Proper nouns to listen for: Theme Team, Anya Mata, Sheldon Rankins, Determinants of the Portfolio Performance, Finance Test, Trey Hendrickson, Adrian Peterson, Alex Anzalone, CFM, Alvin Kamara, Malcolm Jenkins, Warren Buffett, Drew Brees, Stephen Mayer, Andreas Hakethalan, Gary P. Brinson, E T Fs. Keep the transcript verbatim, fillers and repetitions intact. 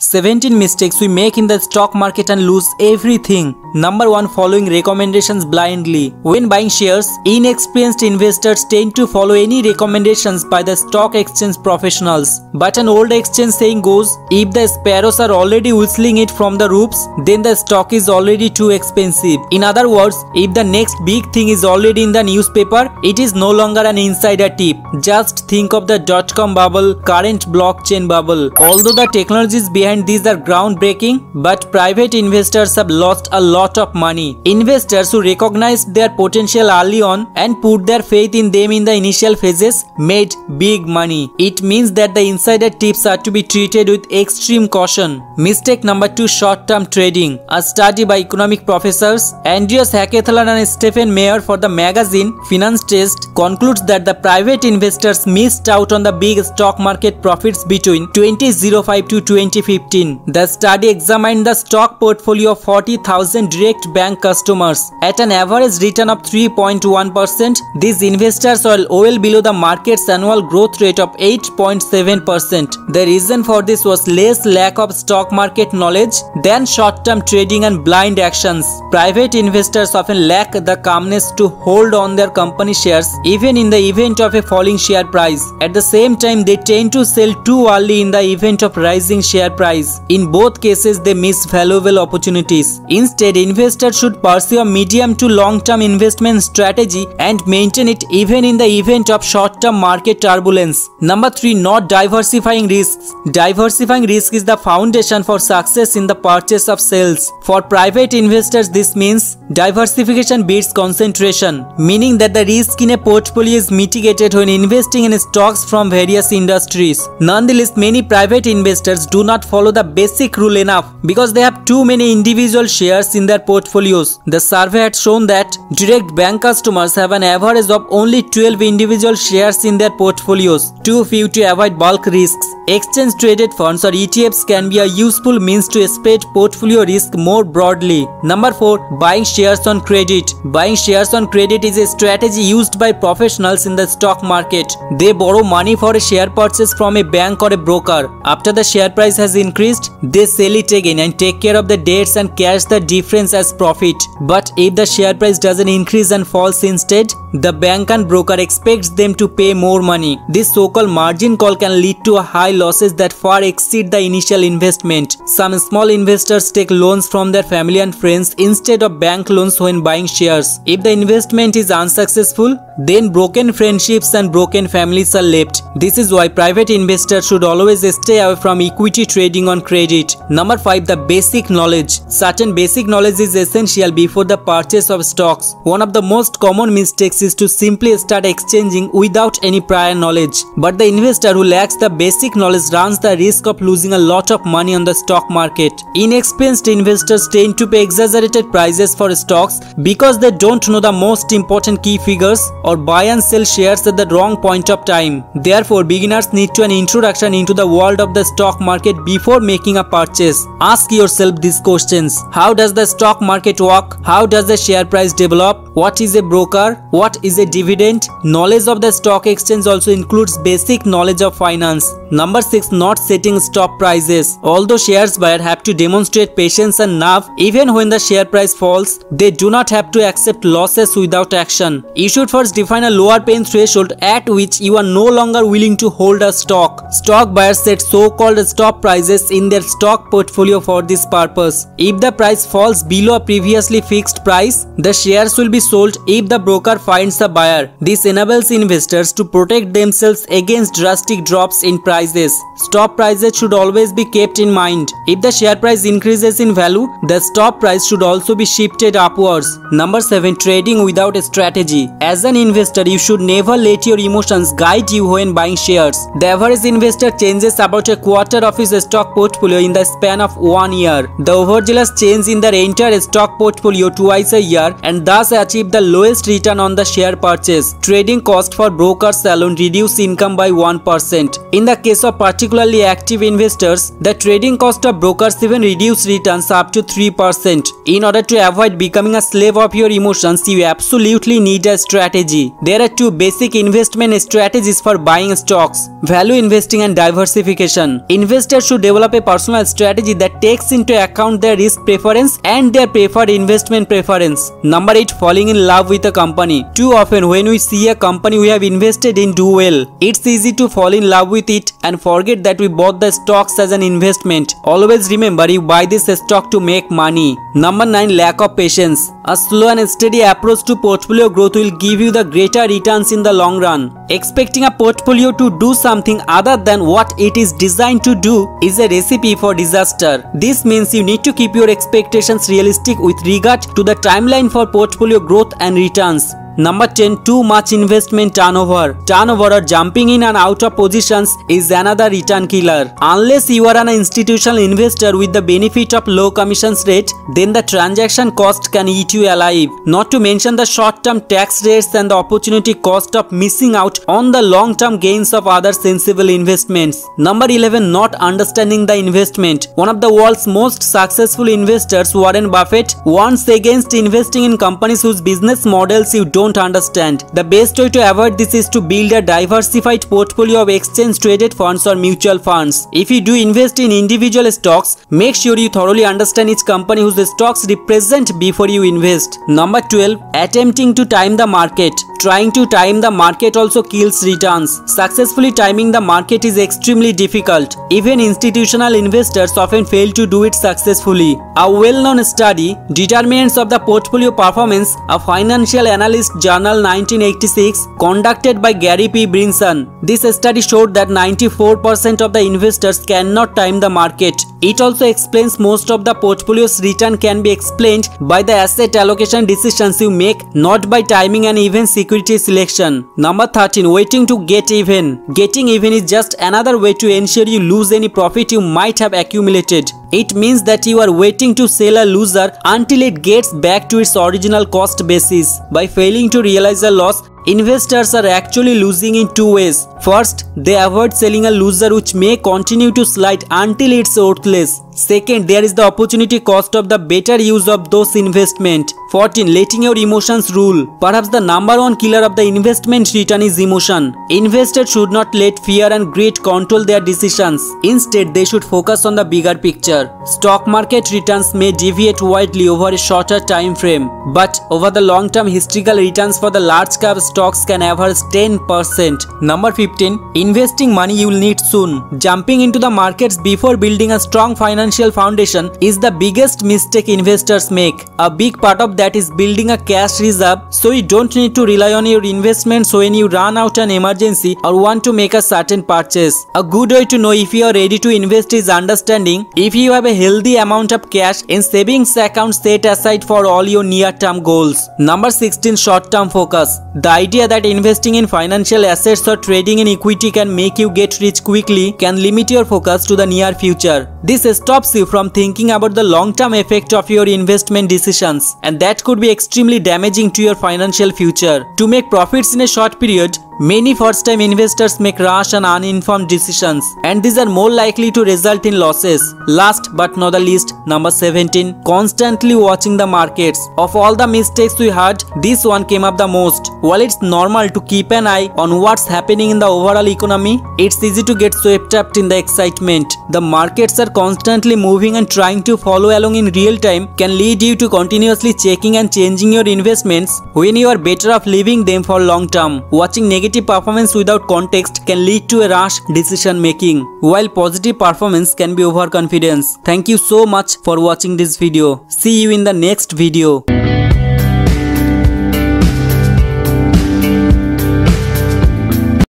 seventeen mistakes we make in the stock market and lose everything. Number one. Following recommendations blindly. When buying shares, inexperienced investors tend to follow any recommendations by the stock exchange professionals. But an old exchange saying goes, if the sparrows are already whistling it from the roofs, then the stock is already too expensive. In other words, if the next big thing is already in the newspaper, it is no longer an insider tip. Just think of the dot-com bubble, current blockchain bubble. Although the technologies behind And these are groundbreaking, but private investors have lost a lot of money. Investors who recognized their potential early on and put their faith in them in the initial phases made big money. It means that the insider tips are to be treated with extreme caution. Mistake number two, short-term trading. A study by economic professors Andreas Hakethalan and Stephen Mayer for the magazine Finance Test concludes that the private investors missed out on the big stock market profits between two thousand five to twenty fifteen. The study examined the stock portfolio of forty thousand direct bank customers. At an average return of three point one percent, these investors were well below the market's annual growth rate of eight point seven percent. The reason for this was less lack of stock market knowledge than short-term trading and blind actions. Private investors often lack the calmness to hold on their company shares even in the event of a falling share price. At the same time, they tend to sell too early in the event of rising share price. In both cases, they miss valuable opportunities. Instead, investors should pursue a medium to long-term investment strategy and maintain it even in the event of short-term market turbulence. Number three. Not diversifying risks. Diversifying risk is the foundation for success in the purchase of sales. For private investors, this means diversification beats concentration, meaning that the risk in a portfolio is mitigated when investing in stocks from various industries. Nonetheless, many private investors do not follow follow the basic rule enough because they have too many individual shares in their portfolios. The survey had shown that direct bank customers have an average of only twelve individual shares in their portfolios, too few to avoid bulk risks. Exchange traded funds or E T Fs can be a useful means to spread portfolio risk more broadly. Number four. Buying shares on credit. Buying shares on credit is a strategy used by professionals in the stock market. They borrow money for a share purchase from a bank or a broker. After the share price has increased, they sell it again and take care of the debts and cash the difference as profit. But if the share price doesn't increase and falls instead, the bank and broker expects them to pay more money. This so-called margin call can lead to high losses that far exceed the initial investment. Some small investors take loans from their family and friends instead of bank loans when buying shares. If the investment is unsuccessful, then broken friendships and broken families are left. This is why private investors should always stay away from equity trading on credit. Number five. The basic knowledge. Certain basic knowledge is essential before the purchase of stocks. One of the most common mistakes is to simply start exchanging without any prior knowledge. But the investor who lacks the basic knowledge runs the risk of losing a lot of money on the stock market. Inexperienced investors tend to pay exaggerated prices for stocks because they don't know the most important key figures or buy and sell shares at the wrong point of time. Therefore, beginners need to an introduction into the world of the stock market before Before making a purchase. Ask yourself these questions. How does the stock market work? How does the share price develop? What is a broker? What is a dividend? Knowledge of the stock exchange also includes basic knowledge of finance. Number six. Not setting stop prices. Although shares buyers have to demonstrate patience and nerve, even when the share price falls, they do not have to accept losses without action. You should first define a lower pain threshold at which you are no longer willing to hold a stock. Stock buyers set so-called stop prices in their stock portfolio for this purpose. If the price falls below a previously fixed price, the shares will be sold if the broker finds a buyer. This enables investors to protect themselves against drastic drops in price. Prices. Stop prices should always be kept in mind. If the share price increases in value, the stop price should also be shifted upwards. Number seven. Trading without a strategy. As an investor, you should never let your emotions guide you when buying shares. The average investor changes about a quarter of his stock portfolio in the span of one year. The overzealous change in their entire stock portfolio twice a year and thus achieve the lowest return on the share purchase. Trading cost for brokers alone reduce income by one percent. In the case of particularly active investors, the trading cost of brokers even reduce returns up to three percent. In order to avoid becoming a slave of your emotions, you absolutely need a strategy. strategy. There are two basic investment strategies for buying stocks: value investing and diversification. Investors should develop a personal strategy that takes into account their risk preference and their preferred investment preference. Number eight. Falling in love with a company. Too often when we see a company we have invested in do well, it's easy to fall in love with it and forget that we bought the stocks as an investment. Always remember you buy this stock to make money. Number nine. Lack of patience. A slow and steady approach to portfolio growth will give you the greater returns in the long run. Expecting a portfolio to do something other than what it is designed to do is a recipe for disaster. This means you need to keep your expectations realistic with regard to the timeline for portfolio growth and returns. Number ten. Too much investment turnover. Turnover or jumping in and out of positions is another return killer. Unless you are an institutional investor with the benefit of low commissions rate, then the transaction cost can eat you alive. Not to mention the short-term tax rates and the opportunity cost of missing out on the long-term gains of other sensible investments. Number eleven. Not understanding the investment. One of the world's most successful investors, Warren Buffett, warns against investing in companies whose business models you don't understand. The best way to avoid this is to build a diversified portfolio of exchange-traded funds or mutual funds. If you do invest in individual stocks, make sure you thoroughly understand each company whose stocks represent before you invest. Number twelve. Attempting to time the market. Trying to time the market also kills returns. Successfully timing the market is extremely difficult. Even institutional investors often fail to do it successfully. A well-known study, Determinants of the Portfolio Performance, a Financial Analyst Journal nineteen eighty-six, conducted by Gary P. Brinson. This study showed that ninety-four percent of the investors cannot time the market. It also explains most of the portfolio's return can be explained by the asset allocation decisions you make, not by timing and even security selection. Number thirteen. Waiting to get even. Getting even is just another way to ensure you lose any profit you might have accumulated. It means that you are waiting to sell a loser until it gets back to its original cost basis. By failing to realize a loss, investors are actually losing in two ways. First, they avoid selling a loser which may continue to slide until it's worthless. Second, there is the opportunity cost of the better use of those investments. fourteen. Letting your emotions rule. Perhaps the number one killer of the investment return is emotion. Investors should not let fear and greed control their decisions. Instead, they should focus on the bigger picture. Stock market returns may deviate widely over a shorter time frame, but over the long-term, historical returns for the large-cap stocks can average ten percent. Number fifteen. Investing money you will need soon. Jumping into the markets before building a strong financial Financial foundation is the biggest mistake investors make. A big part of that is building a cash reserve, so you don't need to rely on your investments when you run out an emergency or want to make a certain purchase. A good way to know if you are ready to invest is understanding if you have a healthy amount of cash in savings accounts set aside for all your near-term goals. Number sixteen. Short-term focus. The idea that investing in financial assets or trading in equity can make you get rich quickly can limit your focus to the near future. This stops you from thinking about the long-term effect of your investment decisions, and that could be extremely damaging to your financial future. To make profits in a short period, many first-time investors make rash and uninformed decisions, and these are more likely to result in losses. Last but not the least, number seventeen. Constantly watching the markets. Of all the mistakes we had, this one came up the most. While it's normal to keep an eye on what's happening in the overall economy, it's easy to get swept up in the excitement. The markets are constantly moving, and trying to follow along in real time can lead you to continuously checking and changing your investments when you are better off leaving them for long term. Watching negative Negative performance without context can lead to a rash decision making, while positive performance can be overconfidence. Thank you so much for watching this video. See you in the next video.